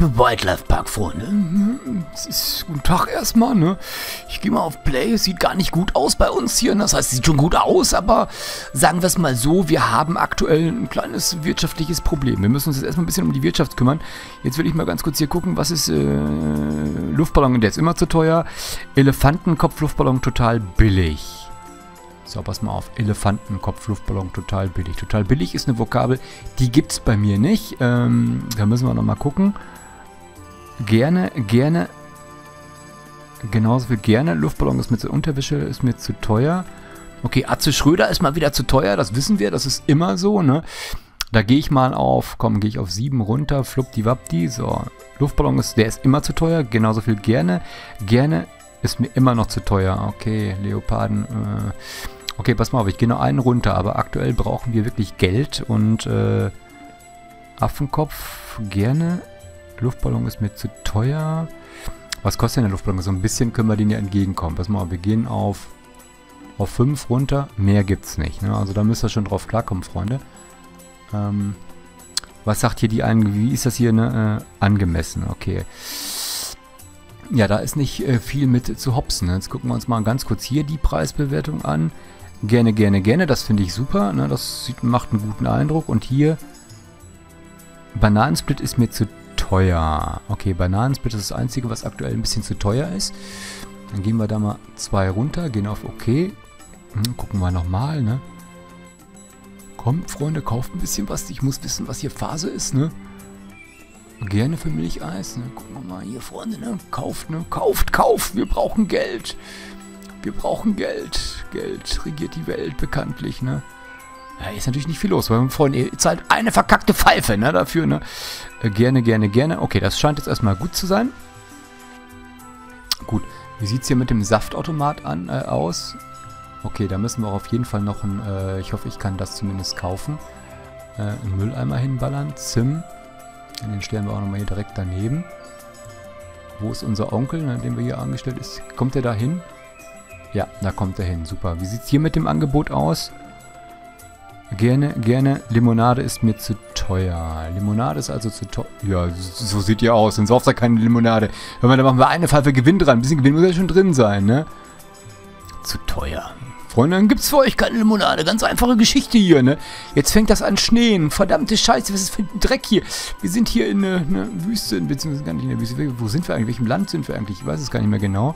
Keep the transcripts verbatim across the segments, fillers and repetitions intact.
liebe Wildlife Park Freunde, es ist guten Tag erstmal, ne? Ich gehe mal auf Play, es sieht gar nicht gut aus bei uns hier, ne? Das heißt, es sieht schon gut aus, aber sagen wir es mal so, wir haben aktuell ein kleines wirtschaftliches Problem. Wir müssen uns jetzt erstmal ein bisschen um die Wirtschaft kümmern. Jetzt will ich mal ganz kurz hier gucken, was ist, äh, Luftballon, der ist immer zu teuer, Elefantenkopf-Luftballon total billig. So, pass mal auf, Elefantenkopf-Luftballon, total billig. Total billig ist eine Vokabel, die gibt es bei mir nicht. Ähm, da müssen wir nochmal gucken. Gerne, gerne, genauso viel gerne. Luftballon ist mir zu Unterwäsche, ist mir zu teuer. Okay, Atze Schröder ist mal wieder zu teuer, das wissen wir, das ist immer so, ne? Da gehe ich mal auf, komm, gehe ich auf sieben runter, fluppdiwappdi, so. Luftballon ist, der ist immer zu teuer, genauso viel gerne. Gerne ist mir immer noch zu teuer, okay, Leoparden, äh... Okay, pass mal auf, ich gehe noch einen runter, aber aktuell brauchen wir wirklich Geld und äh, Affenkopf gerne. Luftballon ist mir zu teuer. Was kostet denn der Luftballon? So ein bisschen können wir denen ja entgegenkommen. Pass mal auf, wir gehen auf auf fünf runter. Mehr gibt's nicht, ne? Also da müsst ihr schon drauf klarkommen, Freunde. Ähm, was sagt hier die einen? Wie ist das hier, ne? Äh, angemessen, okay. Ja, da ist nicht äh, viel mit zu hopsen, ne? Jetzt gucken wir uns mal ganz kurz hier die Preisbewertung an. Gerne, gerne, gerne, das finde ich super, ne? Das sieht, macht einen guten Eindruck. Und hier, Bananensplit ist mir zu teuer. Okay, Bananensplit ist das Einzige, was aktuell ein bisschen zu teuer ist. Dann gehen wir da mal zwei runter, gehen auf OK. Hm, gucken wir nochmal, ne? Kommt, Freunde, kauft ein bisschen was. Ich muss wissen, was hier Phase ist, ne? Gerne für Milcheis, ne? Gucken wir mal hier, Freunde, ne? Kauft, ne? Kauft, kauft! Wir brauchen Geld! Wir brauchen Geld. Geld regiert die Welt, bekanntlich, ne? Ja, ist natürlich nicht viel los, weil, Freunde, ihr zahlt eine verkackte Pfeife, ne, dafür, ne? Äh, gerne, gerne, gerne. Okay, das scheint jetzt erstmal gut zu sein. Gut, wie sieht es hier mit dem Saftautomat an, äh, aus? Okay, da müssen wir auch auf jeden Fall noch ein, äh, ich hoffe, ich kann das zumindest kaufen. Äh, einen Mülleimer hinballern, Zim. Den stellen wir auch nochmal hier direkt daneben. Wo ist unser Onkel, ne, den wir hier angestellt ist? Kommt der da hin? Ja, da kommt er hin. Super. Wie sieht es hier mit dem Angebot aus? Gerne, gerne. Limonade ist mir zu teuer. Limonade ist also zu teuer. Ja, so sieht ihr aus. Sonst sauft da keine Limonade. Wenn wir da machen wir eine Pfeife Gewinn dran. Ein bisschen Gewinn muss ja schon drin sein, ne? Zu teuer. Freunde, dann gibt's für euch keine Limonade. Ganz einfache Geschichte hier, ne? Jetzt fängt das an Schneen. Verdammte Scheiße, was ist für ein Dreck hier? Wir sind hier in einer ne Wüste, beziehungsweise gar nicht in der Wüste. Wo sind wir eigentlich? In welchem Land sind wir eigentlich? Ich weiß es gar nicht mehr genau.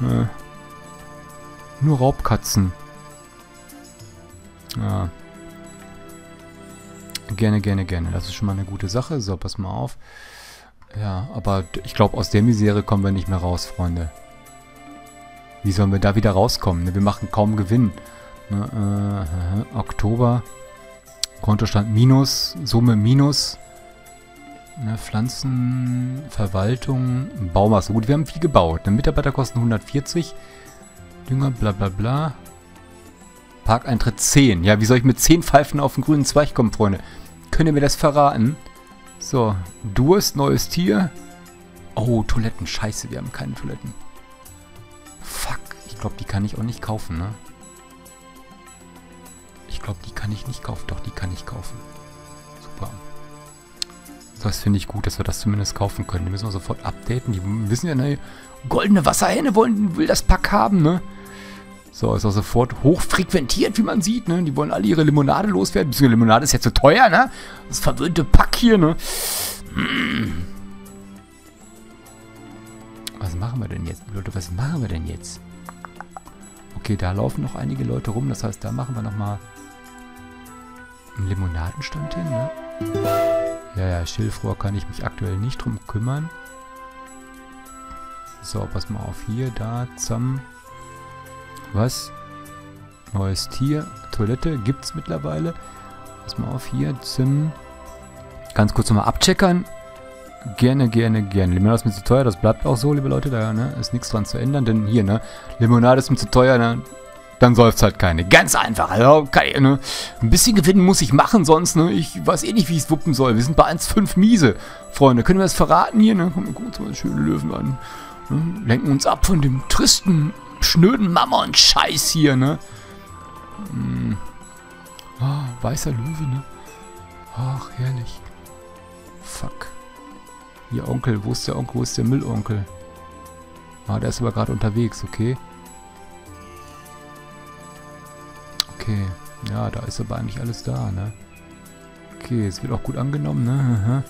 Äh... Nur Raubkatzen. Ah. Gerne, gerne, gerne. Das ist schon mal eine gute Sache. So, pass mal auf. Ja, aber ich glaube, aus der Misere kommen wir nicht mehr raus, Freunde. Wie sollen wir da wieder rauskommen? Wir machen kaum Gewinn. Äh, Oktober. Kontostand minus. Summe minus. Pflanzen. Verwaltung. Baumasse. Gut, wir haben viel gebaut. Mitarbeiter kosten hundertvierzig. Dünger, bla bla bla. Parkeintritt zehn. Ja, wie soll ich mit zehn Pfeifen auf den grünen Zweig kommen, Freunde? Könnt ihr mir das verraten? So, Durst, neues Tier. Oh, Toiletten. Scheiße, wir haben keine Toiletten. Fuck, ich glaube, die kann ich auch nicht kaufen, ne? Ich glaube, die kann ich nicht kaufen. Doch, die kann ich kaufen. Super. Das finde ich gut, dass wir das zumindest kaufen können. Die müssen wir sofort updaten. Die wissen ja, ne, goldene Wasserhähne wollen, will das Pack haben, ne? So, ist auch sofort hochfrequentiert, wie man sieht, ne? Die wollen alle ihre Limonade loswerden. Bisschen Limonade ist ja zu teuer, ne? Das verwöhnte Pack hier, ne? Hm. Was machen wir denn jetzt, Leute? Was machen wir denn jetzt? Okay, da laufen noch einige Leute rum. Das heißt, da machen wir nochmal einen Limonadenstand hin, ne? Ja, ja, Schilfrohr kann ich mich aktuell nicht drum kümmern. So, pass mal auf. Hier, da, zusammen. Was? Neues Tier. Toilette gibt's mittlerweile. Pass mal auf. Hier, Zim. Ganz kurz nochmal abcheckern. Gerne, gerne, gerne. Limonade ist mir zu teuer. Das bleibt auch so, liebe Leute. Da, ne, ist nichts dran zu ändern. Denn hier, ne? Limonade ist mir zu teuer, ne? Dann säuft's halt keine. Ganz einfach. Also, okay, ne? Ein bisschen Gewinn muss ich machen, sonst, ne? Ich weiß eh nicht, wie ich es wuppen soll. Wir sind bei eins Komma fünf miese. Freunde, können wir das verraten hier, ne? Gucken wir uns mal schöne Löwen an. Ne? Lenken uns ab von dem tristen, schnöden Mammon-Scheiß hier, ne? Hm. Oh, weißer Löwe, ne? Ach, herrlich. Fuck. Hier, Onkel. Wo ist der Onkel? Wo ist der Müllonkel? Ah, der ist aber gerade unterwegs. Okay. Okay. Ja, da ist aber eigentlich alles da, ne? Okay, es wird auch gut angenommen, ne?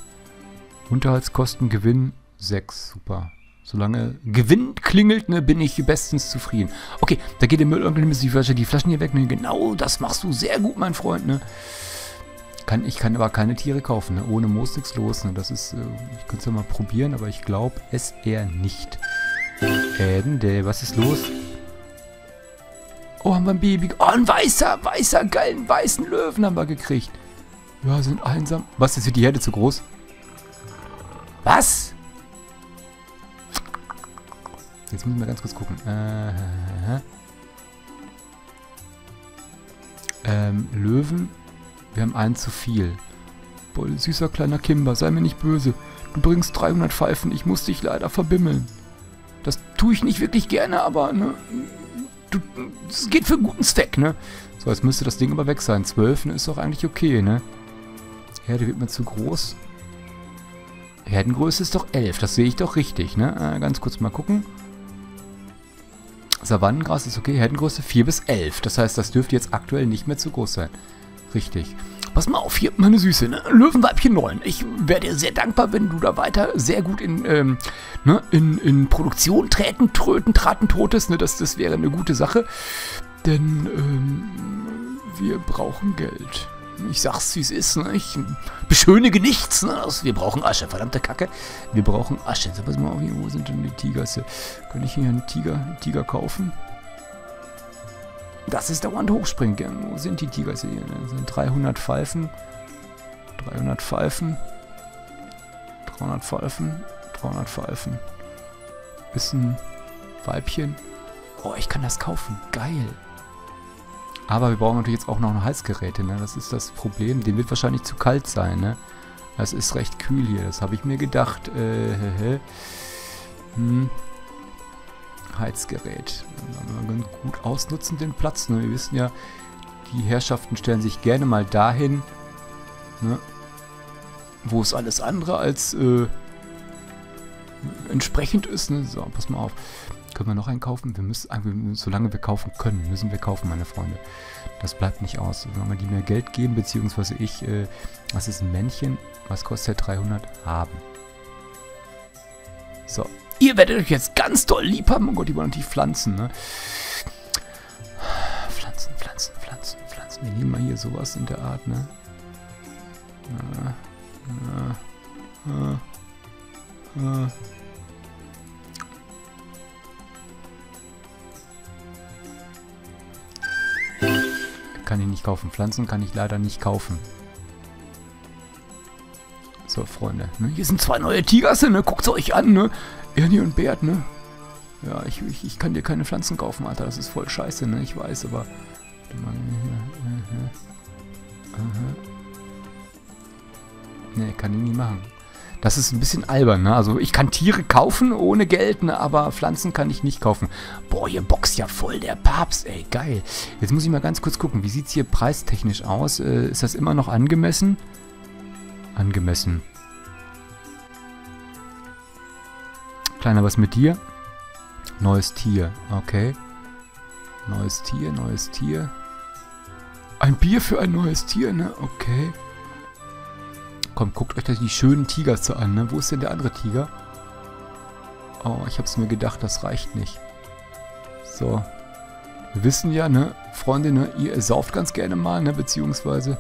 Unterhaltskosten, Gewinn sechs. Super. Solange Gewinn klingelt, ne, bin ich bestens zufrieden. Okay, da geht der Müllonkel, nimmt die Flasche, die Flaschen hier weg. Ne? Genau, das machst du sehr gut, mein Freund, ne? Kann, ich kann aber keine Tiere kaufen, ne? Ohne Moos nichts los, ne? Das ist, äh, ich könnte es ja mal probieren, aber ich glaube es eher nicht. Äden, der, was ist los? Oh, haben wir ein Baby. Oh, ein weißer, weißer, geilen, weißen Löwen haben wir gekriegt. Ja, sind einsam. Was, jetzt wird die Herde zu groß? Was? Jetzt müssen wir ganz kurz gucken. Äh, ähm, Löwen. Wir haben einen zu viel. Boah, süßer kleiner Kimber, sei mir nicht böse. Du bringst dreihundert Pfeifen, ich muss dich leider verbimmeln. Das tue ich nicht wirklich gerne, aber, ne? Du, das geht für einen guten Zweck, ne? So, jetzt müsste das Ding aber weg sein. zwölf, ne, ist doch eigentlich okay, ne? Herde wird mir zu groß. Herdengröße ist doch elf, das sehe ich doch richtig, ne? Äh, ganz kurz mal gucken. Savannengras ist okay, Herdengröße vier bis elf. Das heißt, das dürfte jetzt aktuell nicht mehr zu groß sein. Richtig. Pass mal auf, hier, meine Süße, ne? Löwenweibchen neun. Ich wäre dir sehr dankbar, wenn du da weiter sehr gut in, ähm, ne? in, in Produktion treten, tröten, traten, totest, ne? Das, das wäre eine gute Sache. Denn, ähm, wir brauchen Geld. Ich sag's, wie es ist, ne? Ich beschönige nichts, ne? Also, wir brauchen Asche, verdammte Kacke. Wir brauchen Asche. So, pass mal auf, hier, wo sind denn die Tiger? Kann ich hier einen Tiger, einen Tiger kaufen? Das ist dauernd hochspringen. Wo sind die Tiger hier? Das sind dreihundert Pfeifen. dreihundert Pfeifen. dreihundert Pfeifen. dreihundert Pfeifen. Ist ein Weibchen. Oh, ich kann das kaufen. Geil. Aber wir brauchen natürlich jetzt auch noch ein Heizgerät, ne? Das ist das Problem. Dem wird wahrscheinlich zu kalt sein, ne? Das ist recht kühl hier. Das habe ich mir gedacht. Äh, hä, hä. Hm. Heizgerät. Ganz gut ausnutzen den Platz. Ne? Wir wissen ja, die Herrschaften stellen sich gerne mal dahin, ne? Wo es alles andere als äh, entsprechend ist. Ne? So, pass mal auf. Können wir noch einen kaufen? Wir müssen, solange wir kaufen können, müssen wir kaufen, meine Freunde. Das bleibt nicht aus. Solange die mir Geld geben, beziehungsweise ich, äh, was ist ein Männchen? Was kostet der dreihundert? Haben. So. Ihr werdet euch jetzt ganz doll lieb haben. Oh Gott, die wollen natürlich Pflanzen, ne? Pflanzen, Pflanzen, Pflanzen, Pflanzen. Wir nehmen mal hier sowas in der Art, ne? Äh, äh, äh, äh. Kann ich nicht kaufen. Pflanzen kann ich leider nicht kaufen. So, Freunde. Ne? Hier sind zwei neue Tigerse, ne? Guckt's euch an, ne? Ernie und Bert, ne? Ja, ich, ich, ich kann dir keine Pflanzen kaufen, Alter. Das ist voll scheiße, ne? Ich weiß, aber... Ne, kann ich nie machen. Das ist ein bisschen albern, ne? Also, ich kann Tiere kaufen ohne Geld, ne? Aber Pflanzen kann ich nicht kaufen. Boah, hier boxt ja voll der Papst, ey. Geil. Jetzt muss ich mal ganz kurz gucken. Wie sieht's hier preistechnisch aus? Äh, ist das immer noch angemessen? Angemessen. Kleiner, was mit dir? Neues Tier, okay. Neues Tier, neues Tier. Ein Bier für ein neues Tier, ne? Okay. Komm, guckt euch das die schönen Tigerse an, ne? Wo ist denn der andere Tiger? Oh, ich hab's mir gedacht, das reicht nicht. So. Wir wissen ja, ne? Freunde, ne? Ihr sauft ganz gerne mal, ne? Beziehungsweise...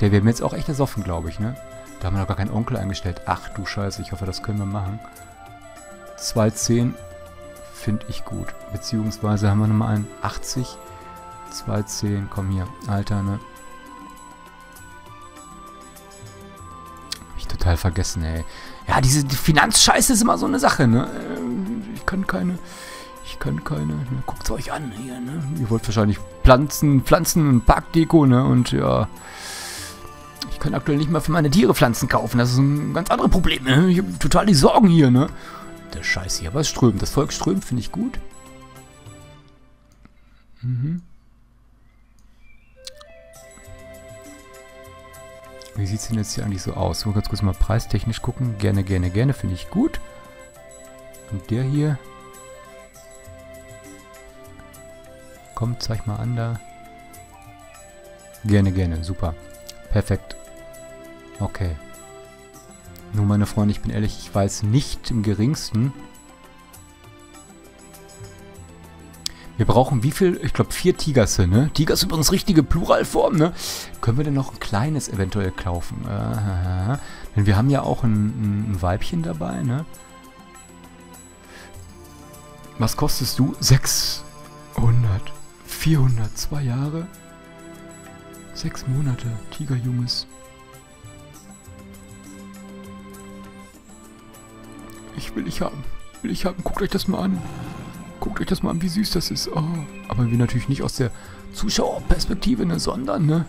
Der wäre mir jetzt auch echt ersoffen, glaube ich, ne? Da haben wir noch gar keinen Onkel eingestellt. Ach du Scheiße, ich hoffe, das können wir machen. zwei zehn finde ich gut. Beziehungsweise haben wir nochmal einen achtzig. zwei zehn, komm hier. Alter, ne? Hab ich total vergessen, ey. Ja, diese Finanzscheiße ist immer so eine Sache, ne? Ich kann keine... Ich kann keine... Ne? Guckt's euch an hier, ne? Ihr wollt wahrscheinlich Pflanzen, Pflanzen und Parkdeko, ne? Und ja... Ich kann aktuell nicht mal für meine Tiere Pflanzen kaufen. Das ist ein ganz anderes Problem. Ne? Ich habe total die Sorgen hier, ne? Der Scheiß hier, aber es strömt. Das Volk strömt, finde ich gut. Mhm. Wie sieht es denn jetzt hier eigentlich so aus? So, ganz kurz mal preistechnisch gucken. Gerne, gerne, gerne. Finde ich gut. Und der hier. Komm, zeig mal an da. Gerne, gerne. Super. Perfekt. Okay. Nun, meine Freunde, ich bin ehrlich, ich weiß nicht im geringsten. Wir brauchen wie viel? Ich glaube vier Tigerse, ne? Tiger ist übrigens richtige Pluralform, ne? Können wir denn noch ein kleines eventuell kaufen? Aha. Denn wir haben ja auch ein, ein Weibchen dabei, ne? Was kostest du? sechshundert. vierhundert. Zwei Jahre. Sechs Monate. Tigerjunges. Ich will ich haben. Will ich haben. Guckt euch das mal an. Guckt euch das mal an, wie süß das ist. Oh. Aber wir natürlich nicht aus der Zuschauerperspektive, ne, sondern, ne?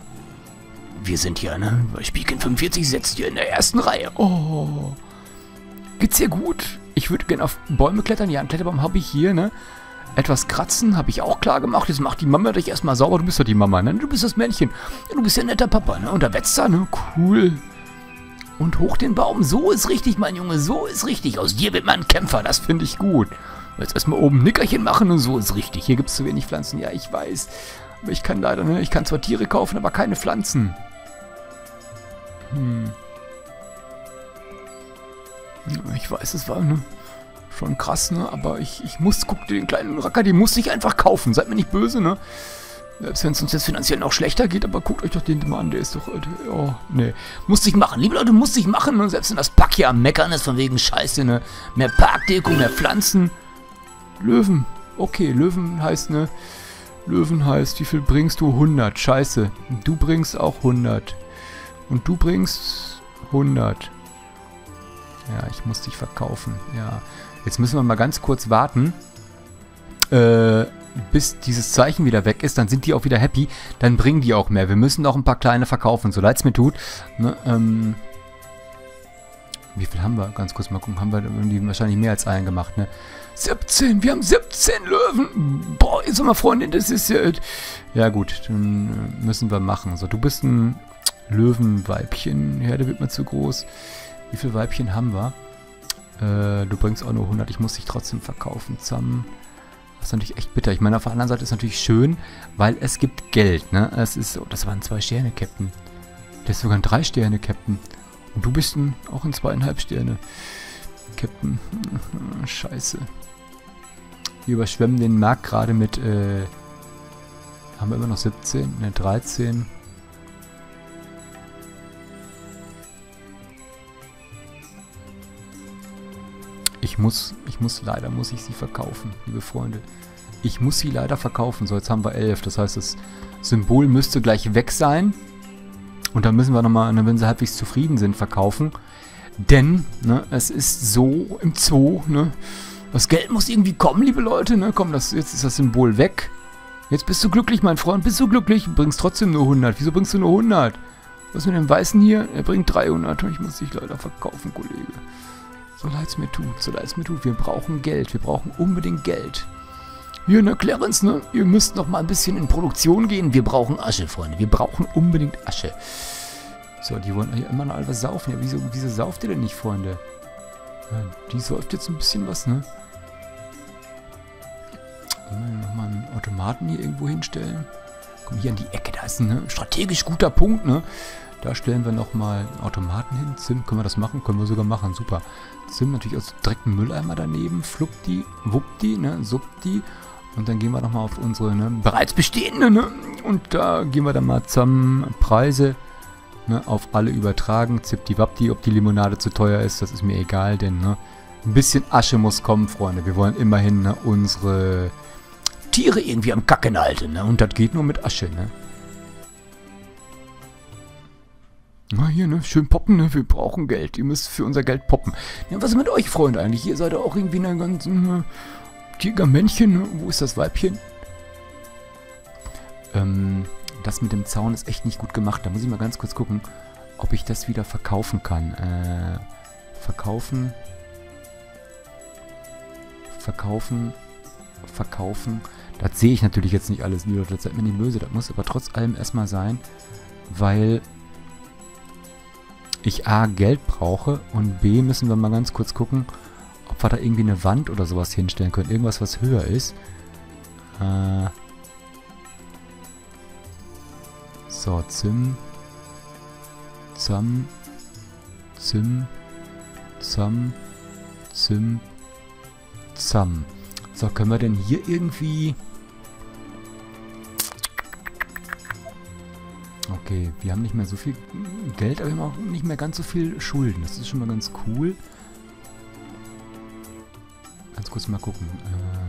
Wir sind hier, ne? Spielkind fünfundvierzig sitzt hier in der ersten Reihe. Oh. Geht's hier gut? Ich würde gerne auf Bäume klettern. Ja, einen Kletterbaum habe ich hier, ne? Etwas kratzen, habe ich auch klar gemacht. Jetzt macht die Mama dich erstmal sauber. Du bist doch die Mama, ne? Du bist das Männchen. Du bist ja ein netter Papa, ne? Und der Wetzer, ne? Cool. Und hoch den Baum. So ist richtig, mein Junge. So ist richtig. Aus dir wird man ein Kämpfer. Das finde ich gut. Jetzt erstmal oben ein Nickerchen machen und so ist richtig. Hier gibt es zu wenig Pflanzen. Ja, ich weiß. Aber ich kann leider, ne? Ich kann zwar Tiere kaufen, aber keine Pflanzen. Hm. Ich weiß, es war, ne? Schon krass, ne? Aber ich, ich muss, guck dir den kleinen Racker, die muss ich einfach kaufen. Seid mir nicht böse, ne? Selbst wenn es uns jetzt finanziell noch schlechter geht, aber guckt euch doch den mal an, der ist doch... Oh, ne. Musste ich machen. Liebe Leute, musste ich machen. Ne? Selbst wenn das Pack hier am Meckern ist, von wegen Scheiße, ne? Mehr Parkdeko, mehr Pflanzen. Löwen. Okay, Löwen heißt, ne? Löwen heißt, wie viel bringst du? hundert. Scheiße. Du bringst auch hundert. Und du bringst hundert. Ja, ich muss dich verkaufen. Ja. Jetzt müssen wir mal ganz kurz warten, äh, bis dieses Zeichen wieder weg ist. Dann sind die auch wieder happy. Dann bringen die auch mehr. Wir müssen auch ein paar kleine verkaufen, so leid es mir tut. Ne, ähm, wie viel haben wir? Ganz kurz mal gucken. Haben wir irgendwie wahrscheinlich mehr als einen gemacht, ne? siebzehn. Wir haben siebzehn Löwen. Boah, jetzt mal, Freundin, das ist ja... Ja gut, dann müssen wir machen. So, du bist ein Löwenweibchen. Herde wird mir zu groß. Wie viele Weibchen haben wir? Du bringst auch nur hundert, ich muss dich trotzdem verkaufen. Zusammen. Das ist natürlich echt bitter. Ich meine, auf der anderen Seite ist es natürlich schön, weil es gibt Geld, ne? Es ist, oh, das war ein Zwei-Sterne-Captain. Der ist sogar ein Drei-Sterne-Captain. Und du bist ein, auch ein Zweieinhalb-Sterne-Captain. Scheiße. Wir überschwemmen den Markt gerade mit, äh, haben wir immer noch siebzehn, ne, dreizehn. Ich muss, ich muss, leider muss ich sie verkaufen, liebe Freunde. Ich muss sie leider verkaufen. So, jetzt haben wir elf. Das heißt, das Symbol müsste gleich weg sein. Und dann müssen wir nochmal, wenn sie halbwegs zufrieden sind, verkaufen. Denn, ne, es ist so im Zoo, ne. Das Geld muss irgendwie kommen, liebe Leute, ne. Komm, das, jetzt ist das Symbol weg. Jetzt bist du glücklich, mein Freund. Bist du glücklich? Du bringst trotzdem nur hundert. Wieso bringst du nur hundert? Was mit dem Weißen hier? Er bringt dreihundert. Ich muss dich leider verkaufen, Kollege. So leid es mir tut, so leid es mir tut. Wir brauchen Geld, wir brauchen unbedingt Geld. Hier, ne, Clarence, ne, ihr müsst noch mal ein bisschen in Produktion gehen. Wir brauchen Asche, Freunde, wir brauchen unbedingt Asche. So, die wollen ja immer noch etwas saufen. Ja, wieso, wieso sauft ihr denn nicht, Freunde? Ja, die säuft jetzt ein bisschen was, ne? Noch mal einen Automaten hier irgendwo hinstellen. Komm, hier an die Ecke, da ist ein, ne, strategisch guter Punkt, ne? Da stellen wir nochmal einen Automaten hin. Zim, können wir das machen? Können wir sogar machen. Super. Zim natürlich aus direktem Mülleimer daneben. Flupti, wuppti, ne? Subti. Und dann gehen wir nochmal auf unsere, ne, bereits bestehende, ne? Und da gehen wir dann mal zusammen Preise, ne, auf alle übertragen. Zipti, wappti, ob die Limonade zu teuer ist, das ist mir egal, denn, ne? Ein bisschen Asche muss kommen, Freunde. Wir wollen immerhin, ne, unsere Tiere irgendwie am Kacken halten, ne? Und das geht nur mit Asche, ne? Na hier, ne? Schön poppen, ne? Wir brauchen Geld. Ihr müsst für unser Geld poppen. Ja, was ist mit euch, Freunde, eigentlich? Ihr seid ja auch irgendwie in einer ganzen äh, Tigermännchen, ne? Wo ist das Weibchen? Ähm, das mit dem Zaun ist echt nicht gut gemacht. Da muss ich mal ganz kurz gucken, ob ich das wieder verkaufen kann. Äh, verkaufen. Verkaufen. Verkaufen. Das sehe ich natürlich jetzt nicht alles, Leute. Das seid mir nicht böse. Das muss aber trotz allem erstmal sein, weil... ich A Geld brauche und B müssen wir mal ganz kurz gucken, ob wir da irgendwie eine Wand oder sowas hinstellen können. Irgendwas, was höher ist. Äh so, Zim. Zam. Zim. Zam. Zim. Zam. So, können wir denn hier irgendwie... Okay, wir haben nicht mehr so viel Geld, aber wir haben auch nicht mehr ganz so viel Schulden. Das ist schon mal ganz cool. Ganz kurz mal gucken. Äh,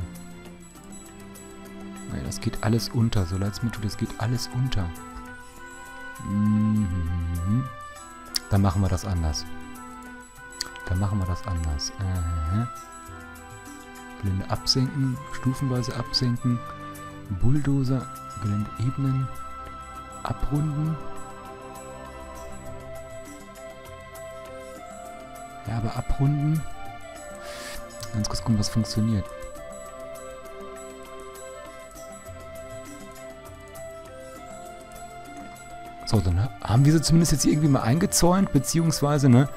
naja, das geht alles unter. So leid es mir tut, das geht alles unter. Mhm. Dann machen wir das anders. Dann machen wir das anders. Äh, Gelände absenken, stufenweise absenken, Bulldozer, Gelände ebnen, abrunden. Ja, aber abrunden. Ganz kurz gucken, was funktioniert. So, dann haben wir sie zumindest jetzt hier irgendwie mal eingezäunt, beziehungsweise, ne?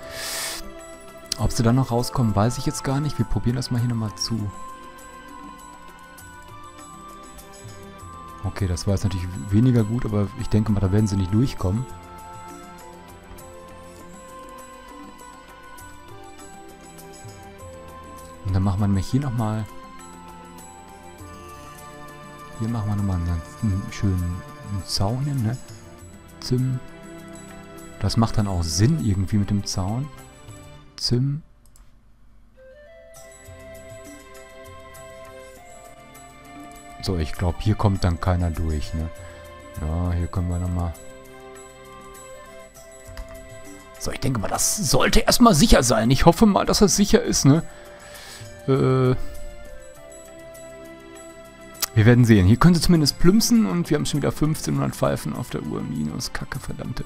Ob sie da noch rauskommen, weiß ich jetzt gar nicht. Wir probieren das mal hier nochmal zu. Okay, das war jetzt natürlich weniger gut, aber ich denke mal, da werden sie nicht durchkommen. Und dann machen wir nämlich hier nochmal... Hier machen wir nochmal einen, einen schönen Zaun hin, ne? Zim. Das macht dann auch Sinn irgendwie mit dem Zaun. Zim. So, ich glaube, hier kommt dann keiner durch, ne? Ja, hier können wir nochmal... So, ich denke mal, das sollte erstmal sicher sein. Ich hoffe mal, dass das sicher ist, ne? Äh... Wir werden sehen. Hier können sie zumindest plümpsen und wir haben schon wieder fünfzehnhundert Pfeifen auf der Uhr. Minus, Kacke, verdammte.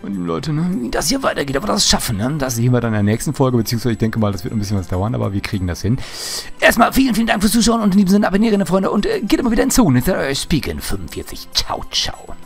Und die Leute, ne, wie das hier weitergeht, aber das schaffen, ne? Das sehen wir dann in der nächsten Folge, beziehungsweise ich denke mal, das wird ein bisschen was dauern, aber wir kriegen das hin. Erstmal vielen, vielen Dank fürs Zuschauen und in diesem Sinne abonnieren, Freunde, und äh, geht immer wieder in Zone. Euer Spielkind fünfundvierzig. Ciao, ciao.